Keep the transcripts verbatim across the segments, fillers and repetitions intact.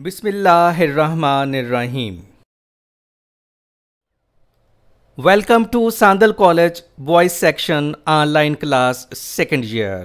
बिस्मिल्लाहिर्रहमानिर्रहीम। Welcome to Sandal college boys section online class second year.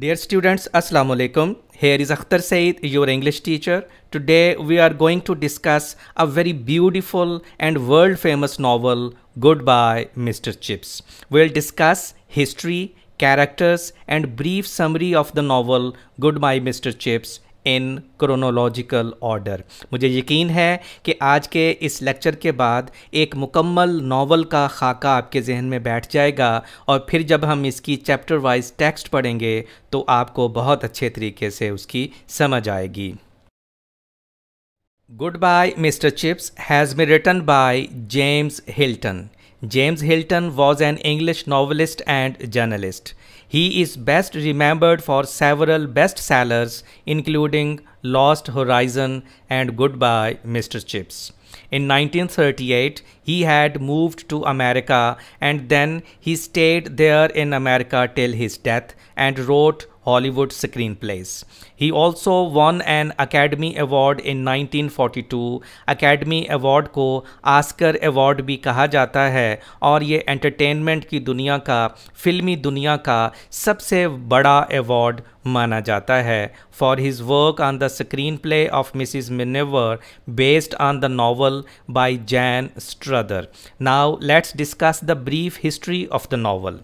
Dear students, अस्सलाम वालेकुम। Here is Akhtar Saeed, your English teacher. Today we are going to discuss a very beautiful and world-famous novel, Goodbye Mister Chips. We'll discuss history, characters, and brief summary of the novel Goodbye Mister Chips in chronological order. मुझे यकीन है कि आज के इस lecture के बाद एक मुकम्मल नावल का खाका आपके जहन में बैठ जाएगा और फिर जब हम इसकी चैप्टर वाइज टेक्स्ट पढ़ेंगे तो आपको बहुत अच्छे तरीके से उसकी समझ आएगी। Goodbye mister Chips has been written by James Hilton. James Hilton was an English novelist and journalist. He is best remembered for several bestsellers, including Lost Horizon and Goodbye, Mister Chips. In nineteen thirty-eight, he had moved to America and then he stayed there in America till his death and wrote Hollywood screenplays. He also won an Academy Award in nineteen forty-two. Academy Award को Oscar award भी कहा जाता है और ये entertainment की दुनिया का, फिल्मी दुनिया का सबसे बड़ा अवार्ड माना जाता है for his work on the screen play of Mrs Miniver based on the novel by Jan Struther. Now let's discuss the brief history of the novel.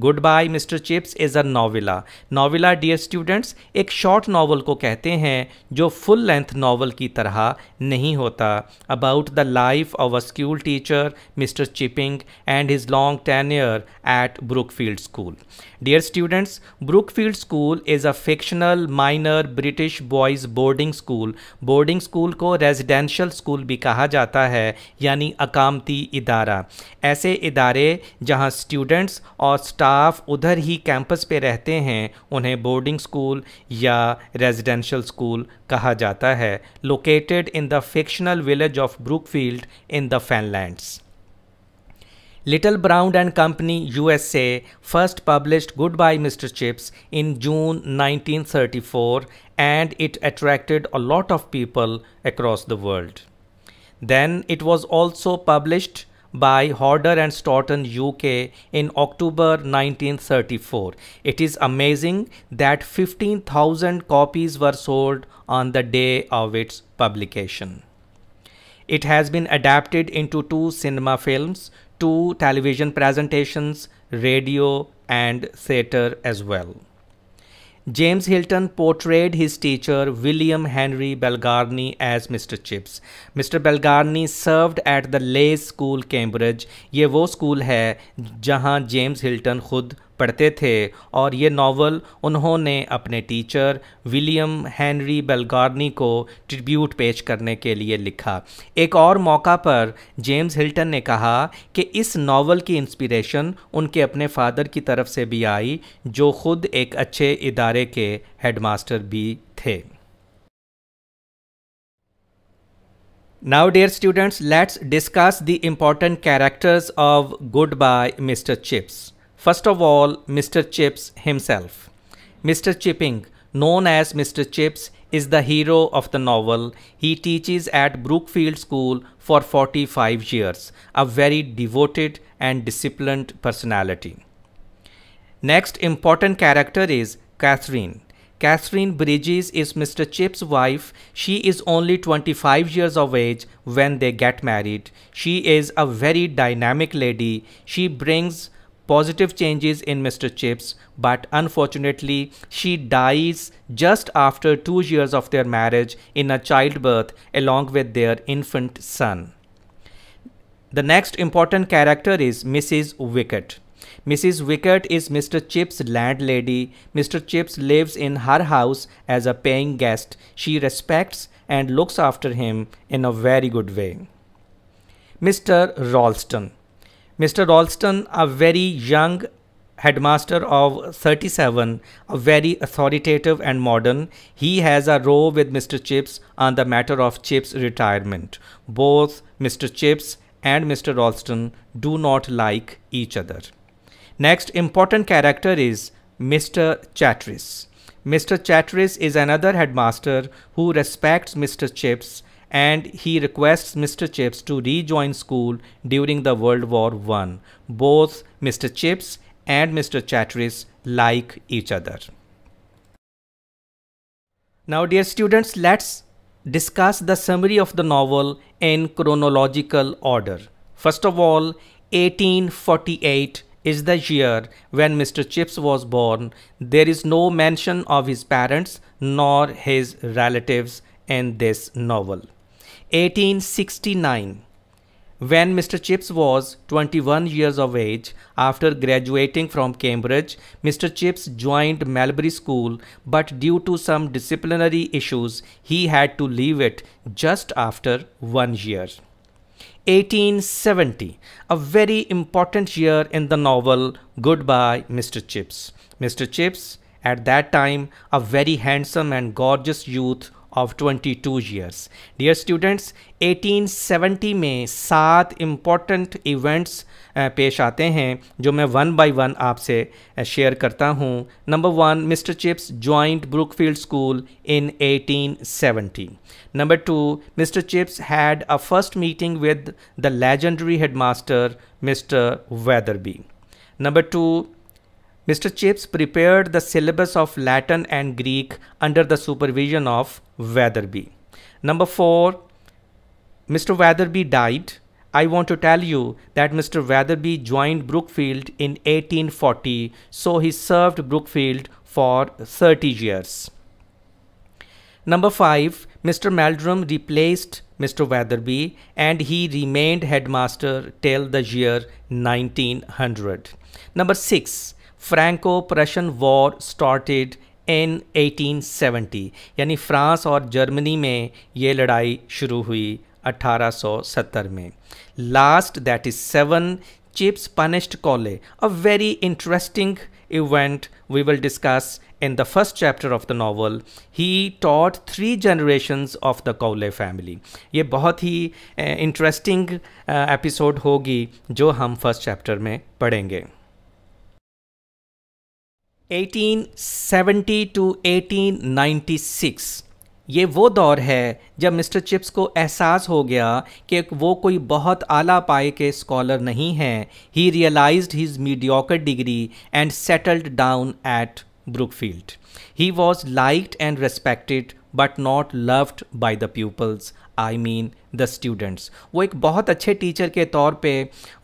Goodbye mister Chips is a novella. Novella dear students एक short novel को कहते हैं जो full length novel की तरह नहीं होता। About the life of a school teacher mister Chipping and his long tenure at Brookfield school. Dear students, Brookfield school is a fictional minor British boys boarding school. Boarding school को residential school भी कहा जाता है, यानी अकामती इदारा। ऐसे इदारे जहाँ स्टूडेंट्स और स्टाफ उधर ही कैंपस पे रहते हैं उन्हें बोर्डिंग स्कूल या रेजिडेंशियल स्कूल कहा जाता है। Located in the fictional village of Brookfield in the Fenlands. Little brown and Company USA first published goodbye mister Chips in June nineteen thirty-four and it attracted a lot of people across the world. Then it was also published by Hodder and Stoughton U K in October nineteen thirty-four. It is amazing that fifteen thousand copies were sold on the day of its publication. It has been adapted into two cinema films, two television presentations, radio and theatre as well. James Hilton portrayed his teacher William Henry Belgarni as Mister Chips. Mister Belgarni served at the Lays School Cambridge. ये वो school है जहाँ James Hilton खुद पढ़ते थे और ये novel उन्होंने अपने टीचर विलियम हेनरी बेलगार्नी को ट्रिब्यूट पेश करने के लिए लिखा। एक और मौका पर जेम्स हिल्टन ने कहा कि इस नावल की इंस्पिरेशन उनके अपने फादर की तरफ से भी आई जो खुद एक अच्छे इदारे के हेडमास्टर भी थे। Now dear students, let's discuss the important characters of Goodbye Mister Chips. First of all, Mister Chips himself. Mister Chipping, known as Mister Chips, is the hero of the novel. He teaches at Brookfield School for forty-five years, a very devoted and disciplined personality. Next important character is Catherine. Catherine Bridges is Mister Chips' wife. She is only twenty-five years of age when they get married. She is a very dynamic lady. She brings positive changes in Mister Chips, but unfortunately she dies just after two years of their marriage in a childbirth along with their infant son. The next important character is Missus Wicket. Missus Wicket is Mister Chips' landlady. Mister Chips lives in her house as a paying guest. She respects and looks after him in a very good way. Mister Ralston. Mister Ralston, a very young headmaster of thirty-seven, a very authoritative and modern, he has a row with Mister Chips on the matter of Chips' retirement. Both Mister Chips and Mister Ralston do not like each other. Next important character is Mister Chatteris. Mister Chatteris is another headmaster who respects Mister Chips, and he requests Mister Chips to rejoin school during the World War One. Both Mister Chips and Mister Chatteris like each other. Now, dear students, let's discuss the summary of the novel in chronological order. First of all, eighteen forty-eight is the year when Mister Chips was born. There is no mention of his parents nor his relatives in this novel. eighteen sixty-nine, when Mister Chips was twenty-one years of age, after graduating from Cambridge, Mister Chips joined Malbury School, but due to some disciplinary issues, he had to leave it just after one year. eighteen seventy, a very important year in the novel Goodbye Mister Chips. Mister Chips, at that time, a very handsome and gorgeous youth of twenty-two years. Dear students, eighteen seventy में सात important events पेश आते हैं जो मैं one by one आपसे share करता हूँ. Number one, Mister Chips joined Brookfield School in eighteen seventy. Number two, Mister Chips had a first meeting with the legendary headmaster Mister Weatherby. Number two, Mister Chips prepared the syllabus of Latin and Greek under the supervision of Weatherby. Number four, Mister Weatherby died. I want to tell you that Mister Weatherby joined Brookfield in eighteen forty, so he served Brookfield for thirty years. Number five, Mister Meldrum replaced Mister Weatherby and he remained headmaster till the year nineteen hundred. Number six, Franco Prussian war started in eighteen seventy, यानी फ्रांस और जर्मनी में ये लड़ाई शुरू हुई eighteen seventy में. Last, that is seven, Chips punished Colley, a very interesting event we will discuss in the first chapter of the novel. He taught three generations of the Cowley family. ये बहुत ही interesting episode होगी जो हम first chapter में पढ़ेंगे. eighteen seventy to eighteen ninety-six, ये वो दौर है जब मिस्टर चिप्स को एहसास हो गया कि वो कोई बहुत आला पाए के स्कॉलर नहीं हैं. He realized his mediocre degree and settled down at Brookfield. He was liked and respected but not loved by the peoples, I mean the students. वो एक बहुत अच्छे टीचर के तौर पे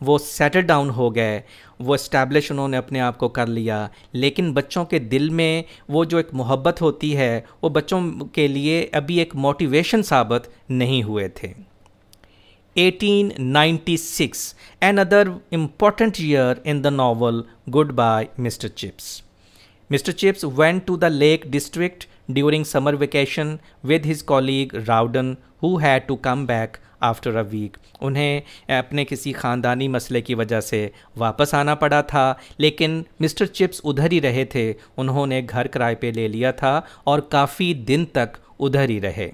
वो सेटल डाउन हो गए, वो इस्टेब्लिश उन्होंने अपने आप को कर लिया, लेकिन बच्चों के दिल में वो जो एक मोहब्बत होती है वो बच्चों के लिए अभी एक मोटिवेशन साबित नहीं हुए थे. eighteen ninety-six, another important year in the novel Goodbye Mister Chips. Mister Chips went to the Lake District during summer vacation with his colleague Rowden, who had to come back after a week. उन्हें अपने किसी ख़ानदानी मसले की वजह से वापस आना पड़ा था, लेकिन मिस्टर चिप्स उधर ही रहे थे. उन्होंने घर किराए पे ले लिया था और काफ़ी दिन तक उधर ही रहे.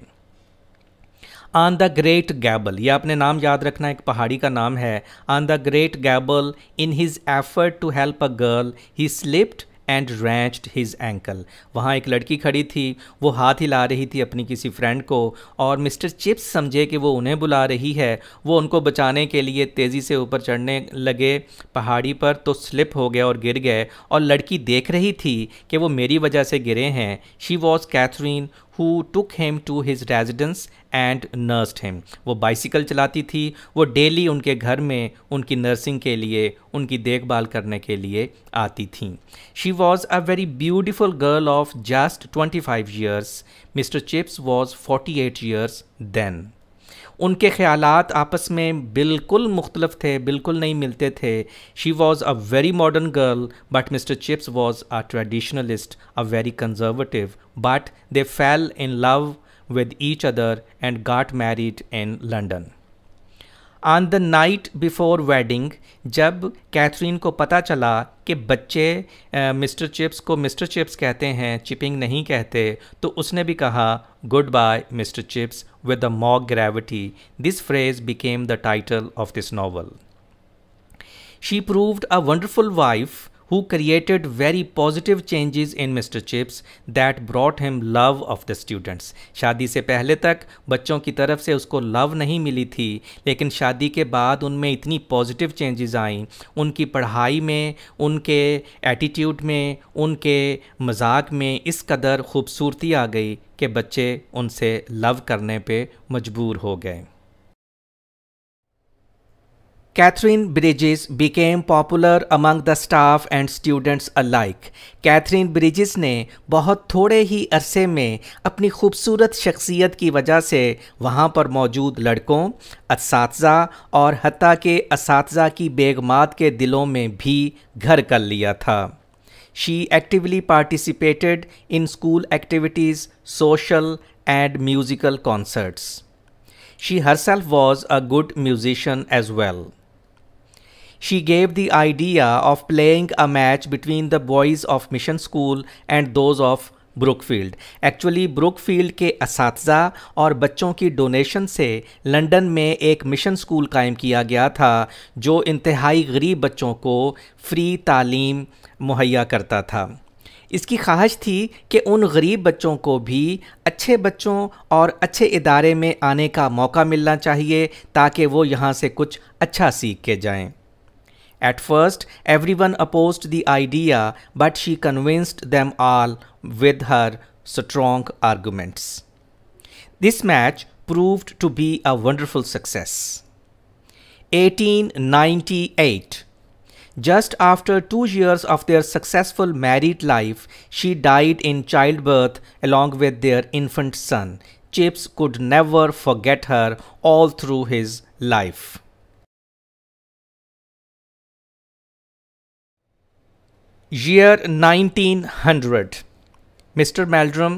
ऑन द ग्रेट गैबल, यह अपने नाम याद रखना, एक पहाड़ी का नाम है. On the great Gable, in his effort to help a girl, he slipped and wrenched his ankle. वहाँ एक लड़की खड़ी थी, वो हाथ हिला रही थी अपनी किसी फ्रेंड को, और मिस्टर चिप्स समझे कि वो उन्हें बुला रही है. वो उनको बचाने के लिए तेज़ी से ऊपर चढ़ने लगे पहाड़ी पर, तो स्लिप हो गया और गिर गए, और लड़की देख रही थी कि वो मेरी वजह से गिरे हैं. She was Katherine who took him to his residence and nursed him. वो बाइसिकल चलाती थी, वो डेली उनके घर में उनकी नर्सिंग के लिए, उनकी देखभाल करने के लिए आती थीं. She was a very beautiful girl of just twenty-five years. Mister Chips was forty-eight years then. उनके ख्यालात आपस में बिल्कुल मुख्तलफ थे, बिल्कुल नहीं मिलते थे. She was a very modern girl but mister Chips was a traditionalist, a very conservative, but they fell in love with each other and got married in London. On the night before wedding, जब Katherine को पता चला कि बच्चे mister Chips को mister Chips कहते हैं, Chipping नहीं कहते, तो उसने भी कहा good bye mister Chips with a mock gravity. This phrase became the title of this novel. She proved a wonderful wife who created very positive changes in Mister Chips that brought him love of the students. शादी से पहले तक बच्चों की तरफ से उसको love नहीं मिली थी, लेकिन शादी के बाद उनमें इतनी पॉजिटिव चेंजेस आईं, उनकी पढ़ाई में, उनके एटीट्यूड में, उनके मजाक में इस कदर खूबसूरती आ गई कि बच्चे उनसे लव करने पे मजबूर हो गए. Catherine Bridges became popular among the staff and students alike. Catherine Bridges ने बहुत थोड़े ही अरसे में अपनी खूबसूरत शख्सियत की वजह से वहाँ पर मौजूद लड़कों, असातिज़ा और हत्ता के असातिज़ा की बेगमात के दिलों में भी घर कर लिया था. She actively participated in school activities, social and musical concerts. She herself was a good musician as well. She gave the idea of playing a match between the boys of Mission School and those of Brookfield. Actually Brookfield के असातिज़ा और बच्चों की donation से London में एक mission school कायम किया गया था जो इंतहाई गरीब बच्चों को फ्री तालीम मुहैया करता था. इसकी ख्वाहिश थी कि उन गरीब बच्चों को भी अच्छे बच्चों और अच्छे इदारे में आने का मौका मिलना चाहिए ताकि वो यहाँ से कुछ अच्छा सीख के जाएं. At first, everyone opposed the idea, but she convinced them all with her strong arguments. This match proved to be a wonderful success. eighteen ninety-eight. Just after two years of their successful married life, she died in childbirth along with their infant son. Chips could never forget her all through his life. Year nineteen hundred. Mister Meldrum,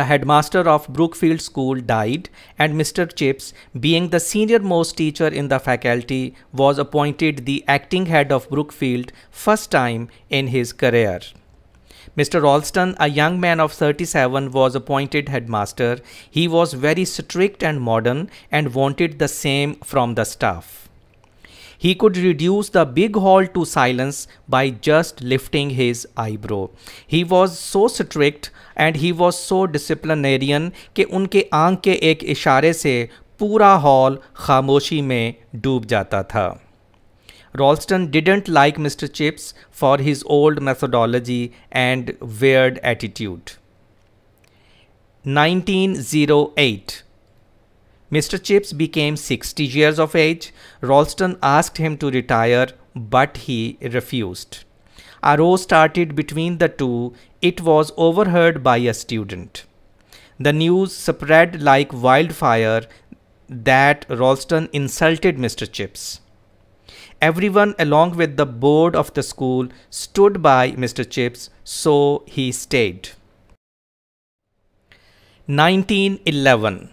the headmaster of Brookfield School, died, and Mister Chips, being the senior most teacher in the faculty, was appointed the acting head of Brookfield, first time in his career. Mister Ralston, a young man of thirty-seven, was appointed headmaster. He was very strict and modern and wanted the same from the staff. He could reduce the big hall to silence by just lifting his eyebrow. He was so strict and he was so disciplinarian कि उनके आंख के एक इशारे से पूरा hall खामोशी में डूब जाता था. Ralston didn't like Mister Chips for his old methodology and weird attitude. nineteen oh eight. Mister Chips became sixty years of age. Ralston asked him to retire, but he refused. A row started between the two. It was overheard by a student. The news spread like wildfire that Ralston insulted Mister Chips. Everyone, along with the board of the school, stood by Mister Chips, so he stayed. nineteen eleven.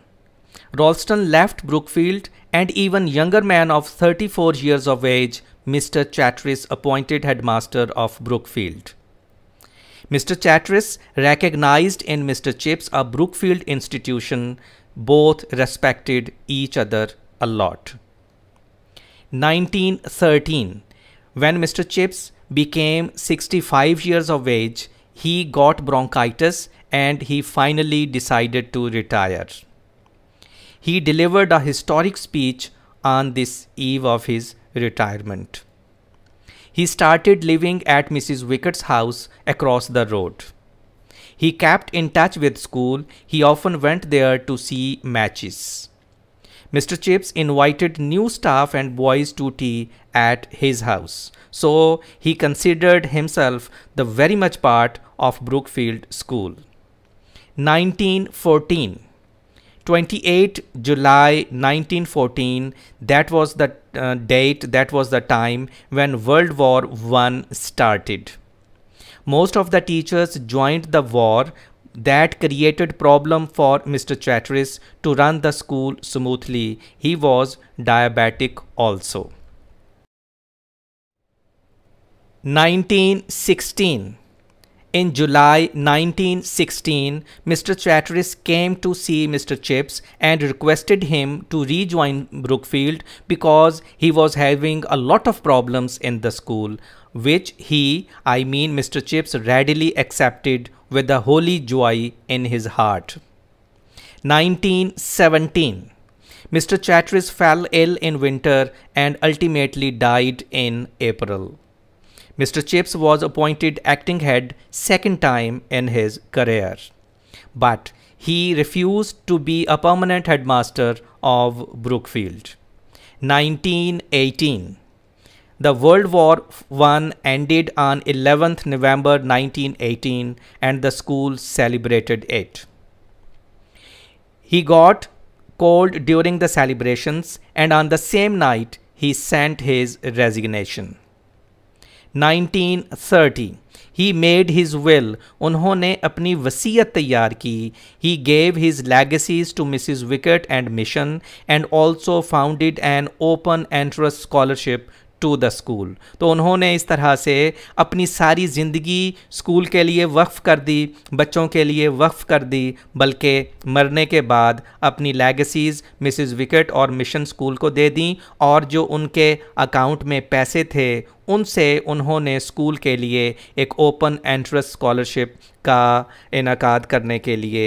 Ralston left Brookfield, and even younger man of thirty-four years of age, Mister Chatteris, appointed headmaster of Brookfield. Mister Chatteris recognized in Mister Chips a Brookfield institution. Both respected each other a lot. nineteen thirteen. When Mister Chips became sixty-five years of age, he got bronchitis and he finally decided to retire. He delivered a historic speech on this eve of his retirement. He started living at Missus Wicket's house across the road. He kept in touch with school. He often went there to see matches. Mister Chips invited new staff and boys to tea at his house. So he considered himself the very much part of Brookfield School. nineteen fourteen. twenty-eighth of July nineteen fourteen, that was the uh, date, that was the time when World War One started. Most of the teachers joined the war. That created problem for Mister Chatteris to run the school smoothly. He was diabetic also. nineteen sixteen. In July nineteen sixteen, Mister Chatteris came to see Mister Chips and requested him to rejoin Brookfield because he was having a lot of problems in the school, which he, I mean Mister Chips, readily accepted with a holy joy in his heart. nineteen seventeen. Mister Chatteris fell ill in winter and ultimately died in April. Mister Chips was appointed acting head second time in his career, but he refused to be a permanent headmaster of Brookfield. nineteen eighteen. The World War One ended on eleventh November nineteen eighteen and the school celebrated it. He got cold during the celebrations and on the same night he sent his resignation. nineteen thirty. He made his will. उन्होंने अपनी वसीयत तैयार की. He gave his legacies to Missus Wicket and mission and also founded an open entrance scholarship to the school. तो उन्होंने इस तरह से अपनी सारी ज़िंदगी स्कूल के लिए वक्फ़ कर दी, बच्चों के लिए वक्फ़ कर दी, बल्कि मरने के बाद अपनी लेगेसीज़ मिसेस विकेट और मिशन स्कूल को दे दी और जो उनके अकाउंट में पैसे थे उनसे उन्होंने स्कूल के लिए एक ओपन एंट्रेंस स्कॉलरशिप का इनाकाद करने के लिए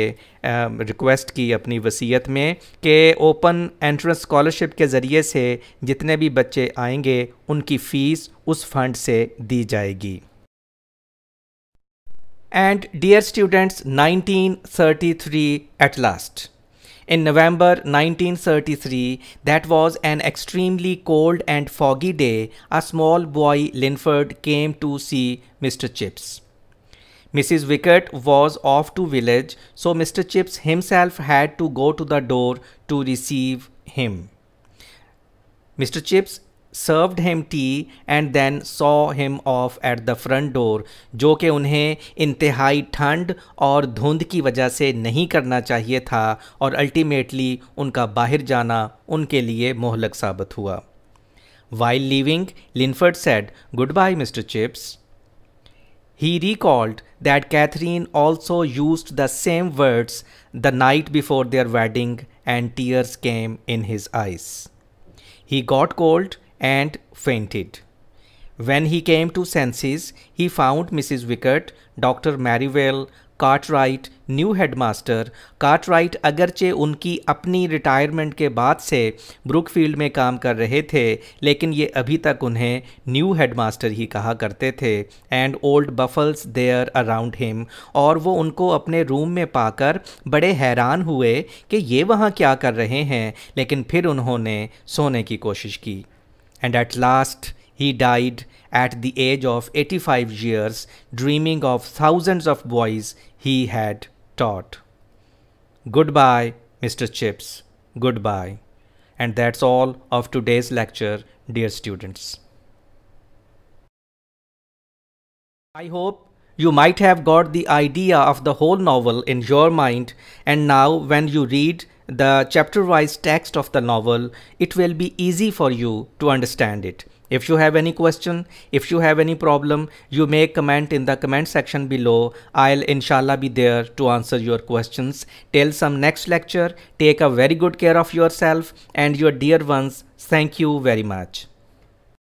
रिक्वेस्ट की अपनी वसीयत में कि ओपन एंट्रेंस स्कॉलरशिप के ज़रिए से जितने भी बच्चे आएंगे उनकी फ़ीस उस फंड से दी जाएगी. And dear students, nineteen thirty-three at last. In November nineteen thirty-three, that was an extremely cold and foggy day, a small boy Linford came to see Mister Chips. Missus Wicket was off to village, so Mister Chips himself had to go to the door to receive him. Mister Chips served him tea and then saw him off at the front door, जो कि उन्हें इंतहाई ठंड और धुंध की वजह से नहीं करना चाहिए था और अल्टीमेटली उनका बाहर जाना उनके लिए मोहलक साबित हुआ. While leaving, Linford said, "Goodbye, Mister Chips." He recalled that Catherine also used the same words the night before their wedding and tears came in his eyes. He got cold and fainted. When he came to senses, he found Missus Wicket, Doctor Merivale, Cartwright, new headmaster. Cartwright अगरचे उनकी अपनी retirement के बाद से Brookfield में काम कर रहे थे, लेकिन ये अभी तक उन्हें न्यू हेडमास्टर ही कहा करते थे. And old buffers there around him, और वो उनको अपने रूम में पाकर बड़े हैरान हुए कि ये वहाँ क्या कर रहे हैं, लेकिन फिर उन्होंने सोने की कोशिश की. And at last he died at the age of eighty-five years, dreaming of thousands of boys he had taught. Goodbye, Mister Chips. Goodbye. And that's all of today's lecture, dear students. I hope you might have got the idea of the whole novel in your mind, and now when you read the chapter-wise text of the novel, it will be easy for you to understand it. If you have any question, if you have any problem, you may comment in the comment section below. I'll inshallah be there to answer your questions. Till some next lecture, take a very good care of yourself and your dear ones. Thank you very much.